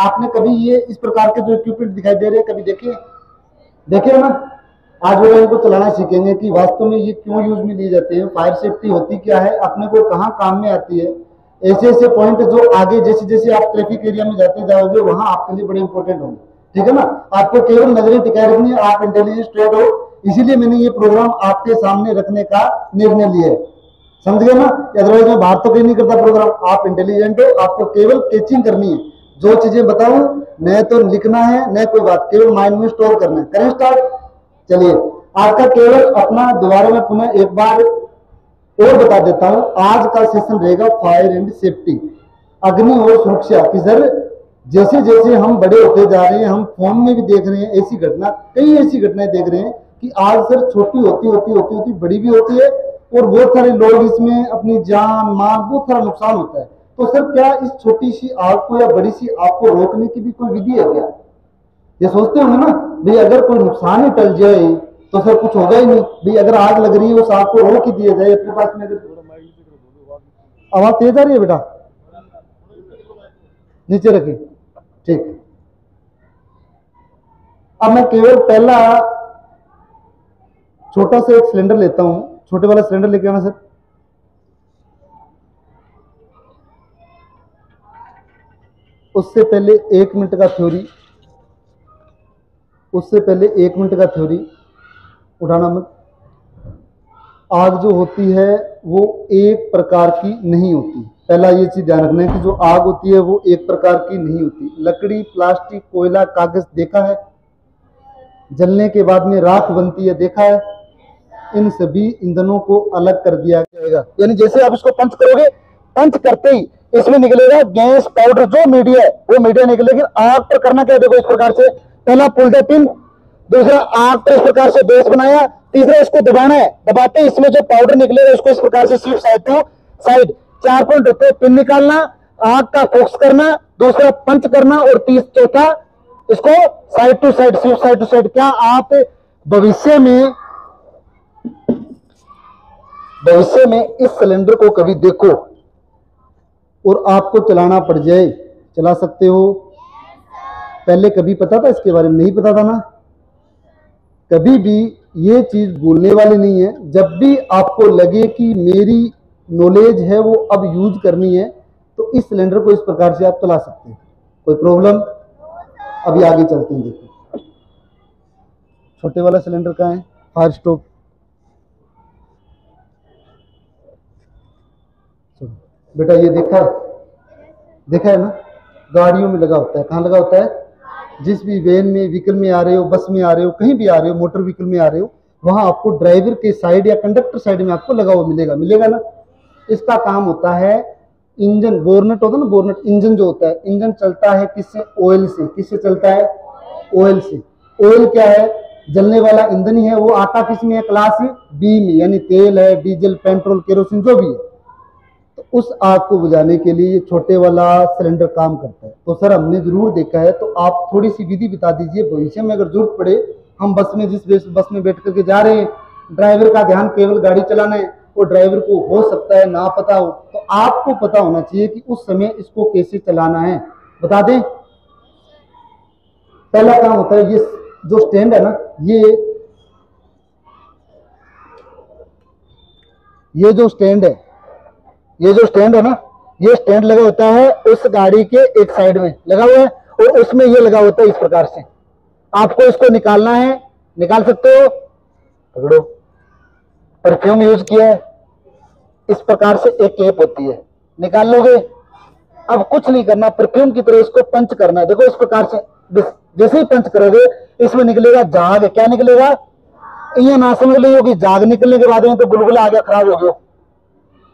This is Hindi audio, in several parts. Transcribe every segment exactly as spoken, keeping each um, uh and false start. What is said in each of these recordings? आपने कभी ये इस प्रकार के जो इक्विपमेंट दिखाई दे रहे हैं कभी देखे देखे ना? आज वो इनको चलाना सीखेंगे कि वास्तव में ये क्यों यूज में लिए जाते हैं, फायर सेफ्टी होती क्या है, अपने को कहाँ काम में आती है। ऐसे ऐसे पॉइंट जो आगे जैसे जैसे आप ट्रैफिक एरिया में जाते जाओगे वहाँ आपके लिए बड़े इंपॉर्टेंट होंगे, ठीक है ना। आपको केवल नजरें टिकाए रखनी है, आप इंटेलिजेंस ट्रेड हो, इसीलिए मैंने ये प्रोग्राम आपके सामने रखने का निर्णय लिया है, समझ गए ना। अदरवाइज मैं बाहर तो कहीं नहीं करता प्रोग्राम। आप इंटेलिजेंट हो, आपको केवल कैचिंग करनी है, जो चीजें बताऊं न तो लिखना है न कोई बात, केवल माइंड में स्टोर करना है। करें स्टार्ट। चलिए आपका केवल अपना दोबारा में पुनः एक बार और बता देता हूँ, आज का सेशन रहेगा फायर एंड सेफ्टी, अग्नि और सुरक्षा की। सर जैसे जैसे हम बड़े होते जा रहे हैं, हम फोन में भी देख रहे हैं ऐसी घटना, कई ऐसी घटनाएं देख रहे हैं कि आज सर छोटी होती होती होती होती बड़ी भी होती है और बहुत सारे लोग इसमें अपनी जान माल बहुत सारा नुकसान होता है। तो सर क्या इस छोटी सी आग को या बड़ी सी आग को रोकने की भी कोई विधि है क्या? ये सोचते होंगे ना भाई, अगर कोई नुकसान ही टल जाए तो सर कुछ होगा ही नहीं। भाई अगर आग लग रही है उस आग को रोक ही दिया जाए। अपने पास में अगर आवाज तेज आ रही है बेटा, नीचे रखिए, ठीक। अब मैं केवल पहला छोटा सा एक सिलेंडर लेता हूं, छोटे वाला सिलेंडर लेके आना सर। उससे पहले एक मिनट का थ्योरी, उससे पहले एक मिनट का थ्योरी उठाना मत। आग जो होती है वो एक प्रकार की नहीं होती। पहला ये चीज़ ध्यान रखना है कि जो आग होती है वो एक प्रकार की नहीं होती। लकड़ी, प्लास्टिक, कोयला, कागज देखा है, जलने के बाद में राख बनती है देखा है, इन सभी ईंधनों को अलग कर दिया जाएगा। यानी जैसे आप इसको पंच करोगे, पंच करते ही इसमें निकलेगा गैस, पाउडर, जो मीडिया है वो मीडिया निकलेगी। आग पर करना क्या, देखो इस प्रकार से, पहला पुल द पिन, दूसरा आग पर इस प्रकार से बेस बनाया, तीसरा इसको दबाना है, दबाते ही इसमें जो पाउडर निकलेगा उसको इस प्रकार से सिर्फ साइड टू साइड चार पॉइंट होते हैं, पिन निकालना, आग का फोकस करना, दूसरा पंच करना और तीस चौथा इसको साइड टू साइड सिर्फ साइड टू साइड। क्या आप भविष्य में भविष्य में इस सिलेंडर को कभी देखो और आपको चलाना पड़ जाए, चला सकते हो? पहले कभी पता था इसके बारे में? नहीं पता था ना। कभी भी ये चीज़ भूलने वाली नहीं है। जब भी आपको लगे कि मेरी नॉलेज है वो अब यूज करनी है तो इस सिलेंडर को इस प्रकार से आप चला सकते हैं, कोई प्रॉब्लम। अभी आगे चलते हैं, देखो छोटे वाला सिलेंडर कहाँ है, फायर स्टोव। बेटा ये देखा देखा है ना, गाड़ियों में लगा होता है। कहाँ लगा होता है? जिस भी वैन में, व्हीकल में आ रहे हो, बस में आ रहे हो, कहीं भी आ रहे हो, मोटर व्हीकल में आ रहे हो, वहां आपको ड्राइवर के साइड या कंडक्टर साइड में आपको लगा हुआ मिलेगा, मिलेगा ना। इसका काम होता है इंजन, बोर्नेट होता है ना, बोर्नेट इंजन जो होता है, इंजन चलता है किससे? ऑयल से। किससे चलता है? ऑयल से। ऑयल क्या है? जलने वाला ईंधन ही है वो। आता किस में है? क्लास बी में, यानी तेल है, डीजल, पेट्रोल, केरोसिन, जो भी है। उस आग को बुझाने के लिए ये छोटे वाला सिलेंडर काम करता है। तो सर हमने जरूर देखा है, तो आप थोड़ी सी विधि बता दीजिए, भविष्य में अगर जरूरत पड़े। हम बस में, जिस बस में बैठ करके जा रहे हैं, ड्राइवर का ध्यान केवल गाड़ी चलाना है और ड्राइवर को हो सकता है ना पता हो, तो आपको पता होना चाहिए कि उस समय इसको कैसे चलाना है। बता दें, पहला काम होता है ये जो स्टैंड है ना, ये ये जो स्टैंड है, ये जो स्टैंड है ना, ये स्टैंड लगा होता है उस गाड़ी के एक साइड में लगा हुआ है और उसमें ये लगा होता है इस प्रकार से। आपको इसको निकालना है, निकाल सकते हो, पकड़ो। परफ्यूम यूज किया है, इस प्रकार से एक कैप होती है, निकाल लोगे। अब कुछ नहीं करना, परफ्यूम की तरह इसको पंच करना है। देखो इस प्रकार से, जैसे ही पंच करोगे इसमें निकलेगा झाग। क्या निकलेगा? ये ना समझ लियो कि झाग निकलने के बाद में तो बुलबुला आ गया, खराब हो गया,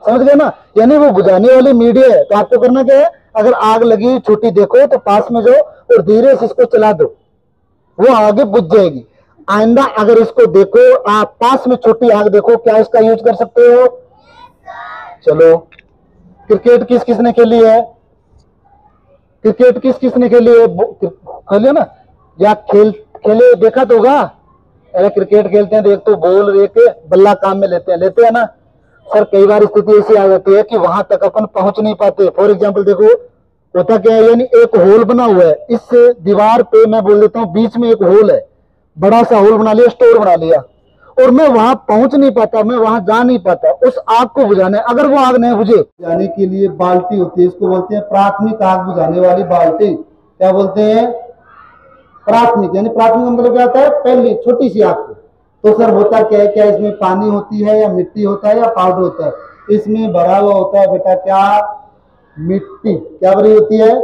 समझ गए ना। यानी वो बुझाने वाली मीडिया है। तो आपको करना क्या है, अगर आग लगी छोटी देखो तो पास में जाओ और धीरे से इसको चला दो, वो आगे बुझ जाएगी। आइंदा अगर इसको देखो, आप पास में छोटी आग देखो, क्या इसका यूज कर सकते हो? चलो, क्रिकेट किस किसने खेली है? क्रिकेट किस किसने खेली है? खेलिए ना, या खेल खेले देखा तो होगा। अरे क्रिकेट खेलते हैं तो एक तो बॉल एक बल्ला काम में लेते हैं, लेते हैं ना सर। कई बार स्थिति ऐसी आ जाती है कि वहां तक अपन पहुंच नहीं पाते। फॉर एग्जाम्पल देखो, होता क्या है, यानी एक होल बना हुआ है, इस दीवार पे मैं बोल देता हूँ बीच में एक होल है, बड़ा सा होल बना लिया, स्टोर बना लिया, और मैं वहां पहुंच नहीं पाता, मैं वहां जा नहीं पाता। उस आग को बुझाना है, अगर वो आग नहीं बुझे जाने के लिए बाल्टी होती है, इसको बोलते हैं प्राथमिक आग बुझाने वाली बाल्टी। क्या बोलते हैं? प्राथमिक, यानी प्राथमिक का मतलब क्या होता है? पहली छोटी सी आग। तो सर होता क्या है, क्या इसमें पानी होती है या मिट्टी होता है या पाउडर होता है? इसमें भरा हुआ होता है बेटा क्या? मिट्टी। क्या भरी होती है?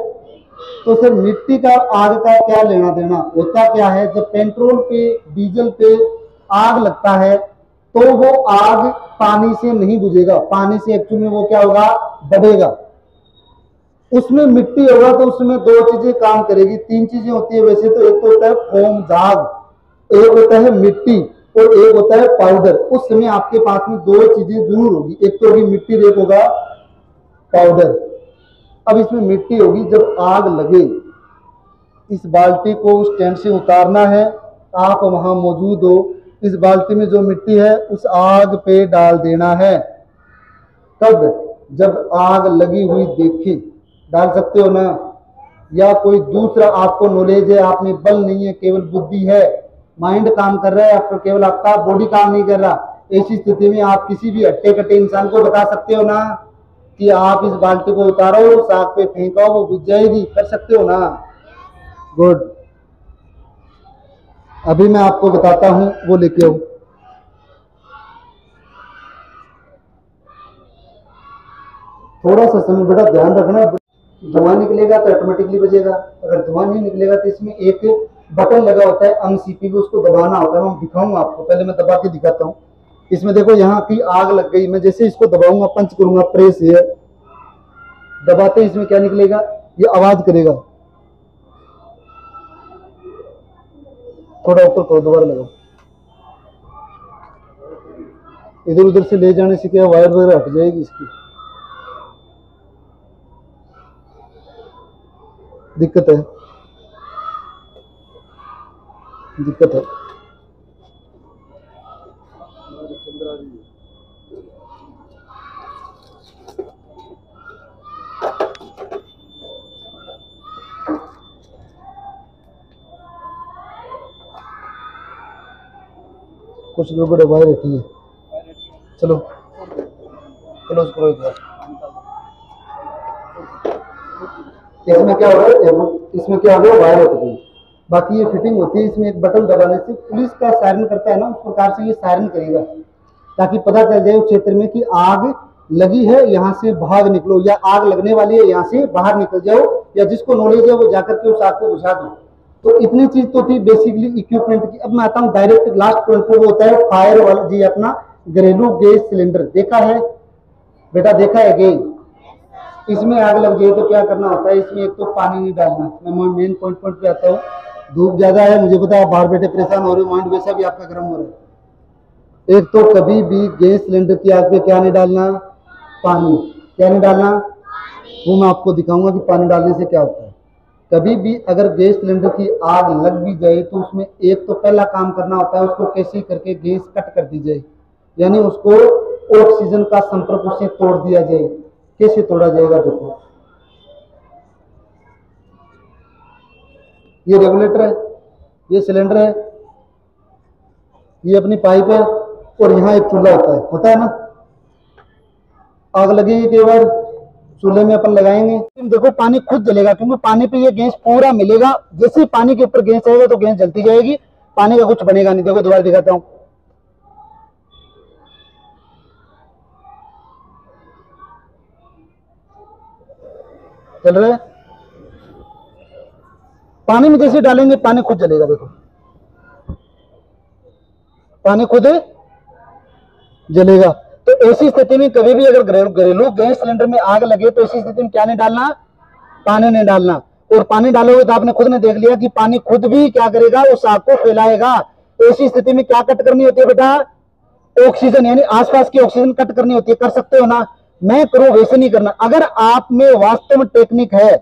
तो सर मिट्टी का आग का क्या लेना देना? होता क्या है, जब पेट्रोल पे डीजल पे आग लगता है तो वो आग पानी से नहीं बुझेगा, पानी से एक्चुअल में वो क्या होगा, बढ़ेगा। उसमें मिट्टी होगा तो उसमें दो चीजें काम करेगी, तीन चीजें होती है वैसे तो। एक तो होता है फोम झाग, एक होता है मिट्टी और एक होता है पाउडर। उस समय आपके पास में दो चीजें जरूर होगी, एक तो होगी मिट्टी, एक होगा पाउडर। अब इसमें मिट्टी होगी। जब आग लगे इस बाल्टी को स्टैंड से उतारना है, आप वहां मौजूद हो, इस बाल्टी में जो मिट्टी है उस आग पे डाल देना है। तब जब आग लगी हुई देखी, डाल सकते हो ना, या कोई दूसरा आपको नॉलेज है, आप में बल नहीं है, केवल बुद्धि है, माइंड काम कर रहा है, आपको केवल आपका बॉडी काम नहीं कर रहा, ऐसी स्थिति में आप किसी भी हट्टे कट्टे इंसान को बता सकते हो ना कि आप इस बाल्टी को उतारो, उस आग पे फेंको, वो बुझ जाएगी, कर सकते हो ना? गुड। अभी मैं आपको बताता हूं, वो लेके आओ। थोड़ा सा समय बेटा ध्यान रखना, धुआं निकलेगा तो ऑटोमेटिकली बजेगा, अगर धुआं नहीं निकलेगा तो इसमें एक बटन लगा होता है एम सी पी, उसको दबाना होता है। मैं दिखाऊंगा आपको, पहले मैं दबा के दिखाता हूँ। इसमें देखो यहाँ की आग लग गई, मैं जैसे इसको दबाऊंगा, पंच करूंगा प्रेस, ये दबाते ही इसमें क्या निकलेगा, ये आवाज करेगा। थोड़ा ऊपर करो, दोबारा लगाओ, इधर उधर से ले जाने से क्या वायर वगैरह हट जाएगी इसकी, दिक्कत है, दिक्कत है। कुछ लोग वायर रखी है, चलो क्लोज करो इधर। इसमें क्या हो रहा है, इसमें क्या हो रहा है, वायर हट गई। बाकी ये फिटिंग होती है, इसमें एक बटन दबाने से पुलिस का सायरन करता है ना, उस प्रकार से ये सायरन करेगा, ताकि पता चल जाए उस क्षेत्र में कि आग लगी है, यहाँ से बाहर निकलो, या आग लगने वाली है, यहाँ से बाहर निकल जाओ, या जिसको नॉलेज है वो जाकर के उस आग को बुझा दो। तो इतनी चीज तो थी बेसिकली इक्विपमेंट की। अब मैं आता हूँ डायरेक्ट लास्ट पॉइंट पर, वो होता है फायर वाला जी, अपना घरेलू गैस सिलेंडर। देखा है बेटा, देखा है गैस, इसमें आग लग जाए तो क्या करना होता है, इसमें एक तो पानी नहीं डालना। मैं मेन पॉइंट पॉइंट पे आता हूँ, धूप ज्यादा है, मुझे पता है बाहर बैठे परेशान हो रहे हो, माइंड वैसा भी आपका गर्म हो रहा है। एक तो कभी भी गैस सिलेंडर की आग पे क्या नहीं डालना, पानी। क्या नहीं डालना, वो मैं आपको दिखाऊंगा कि पानी डालने से क्या होता है। कभी भी अगर गैस सिलेंडर की आग लग भी जाए तो उसमें एक तो पहला काम करना होता है, उसको कैसे करके गैस कट कर दी जाए, यानी उसको ऑक्सीजन का संपर्क उससे तोड़ दिया जाए। कैसे तोड़ा जाएगा, देखो ये रेगुलेटर है, ये सिलेंडर है, ये अपनी पाइप है, और यहाँ एक चूल्हा होता है, होता है ना। आग लगेगी कई बार, चूल्हे में अपन लगाएंगे, देखो पानी खुद जलेगा, क्योंकि पानी पे ये गैस पूरा मिलेगा। जैसे पानी के ऊपर गैस आएगा तो गैस जलती जाएगी, पानी का कुछ बनेगा नहीं। देखो दोबारा दिखाता हूँ, चल रहा है, पानी में जैसे डालेंगे पानी खुद जलेगा। देखो पानी खुद जलेगा। तो ऐसी स्थिति में कभी भी अगर घरेलू गैस सिलेंडर में आग लगे तो ऐसी स्थिति में क्या नहीं डालना, पानी नहीं डालना। और पानी डालोगे तो आपने खुद ने देख लिया कि पानी खुद भी क्या करेगा, उस आग को फैलाएगा। ऐसी स्थिति में क्या कट करनी होती है बेटा, ऑक्सीजन, यानी आसपास की ऑक्सीजन कट करनी होती है। कर सकते हो ना, मैं करूं वैसे नहीं करना। अगर आप में वास्तव में टेक्निक है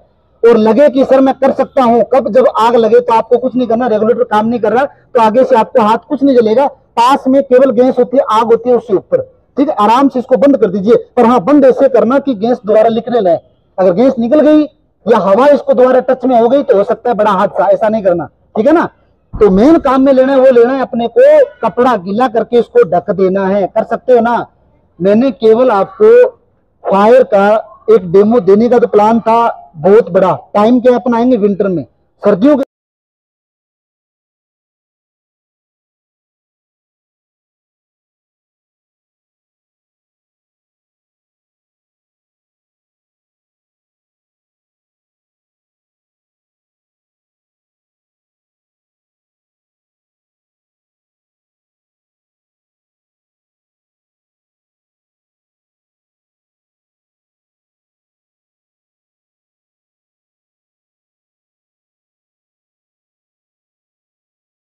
और लगे कि सर मैं कर सकता हूं, कब, जब आग लगे तो आपको कुछ नहीं करना, रेगुलेटर काम नहीं कर रहा तो आगे से आपका हाथ कुछ नहीं जलेगा, पास में केवल गैस होती है, आग होती है उसके ऊपर, ठीक है, आराम से इसको बंद कर दीजिए। पर हाँ, बंद ऐसे करना कि गैस दोबारा निकले ना। अगर गैस निकल गई या हवा इसको दोबारा टच में हो गई तो हो सकता है बड़ा हादसा, ऐसा नहीं करना, ठीक है ना। तो मेन काम में लेना है वो लेना है अपने को कपड़ा गीला करके इसको ढक देना है, कर सकते हो ना। मैंने केवल आपको फायर का एक डेमो देने का तो प्लान था बहुत बड़ा, टाइम क्या अपनाएंगे विंटर में, सर्दियों के